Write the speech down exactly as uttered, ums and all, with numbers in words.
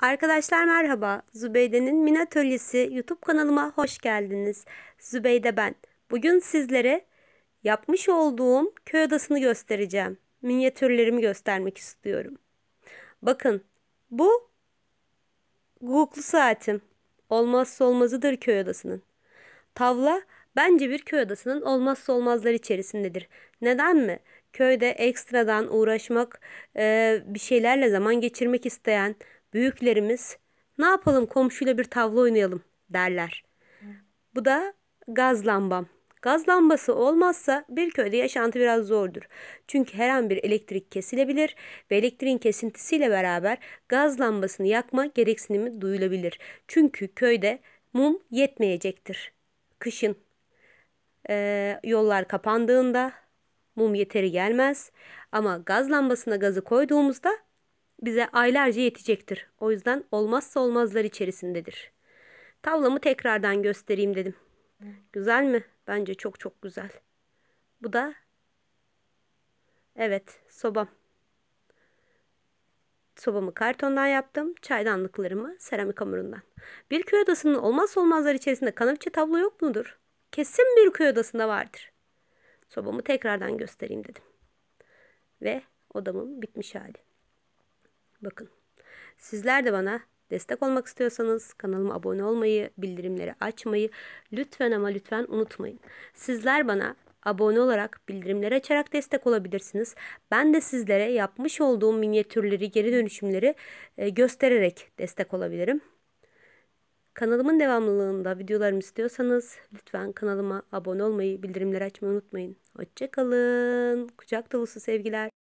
Arkadaşlar merhaba, Zübeyde'nin Miniatölyesi YouTube kanalıma hoş geldiniz. Zübeyde ben. Bugün sizlere yapmış olduğum köy odasını göstereceğim. Minyatürlerimi göstermek istiyorum. Bakın, bu guguklu saatim. Olmazsa olmazıdır köy odasının. Tavla bence bir köy odasının olmazsa olmazları içerisindedir. Neden mi? Köyde ekstradan uğraşmak, bir şeylerle zaman geçirmek isteyen büyüklerimiz ne yapalım komşuyla bir tavla oynayalım derler. Bu da gaz lambam. Gaz lambası olmazsa bir köyde yaşantı biraz zordur. Çünkü her an bir elektrik kesilebilir ve elektriğin kesintisiyle beraber gaz lambasını yakma gereksinimi duyulabilir. Çünkü köyde mum yetmeyecektir. Kışın e, yollar kapandığında mum yeteri gelmez ama gaz lambasına gazı koyduğumuzda bize aylarca yetecektir. O yüzden olmazsa olmazlar içerisindedir. Tavlamı tekrardan göstereyim dedim. Güzel mi? Bence çok çok güzel. Bu da evet sobam. Sobamı kartondan yaptım. Çaydanlıklarımı seramik hamurundan. Bir köy odasının olmazsa olmazlar içerisinde kanepçe tablo yok mudur? Kesin bir köy odasında vardır. Sobamı tekrardan göstereyim dedim. Ve odamın bitmiş hali. Bakın, sizler de bana destek olmak istiyorsanız kanalıma abone olmayı, bildirimleri açmayı lütfen ama lütfen unutmayın. Sizler bana abone olarak, bildirimleri açarak destek olabilirsiniz. Ben de sizlere yapmış olduğum minyatürleri, geri dönüşümleri göstererek destek olabilirim. Kanalımın devamlılığında videolarımı istiyorsanız lütfen kanalıma abone olmayı, bildirimleri açmayı unutmayın. Hoşça kalın. Kucak dolusu sevgiler.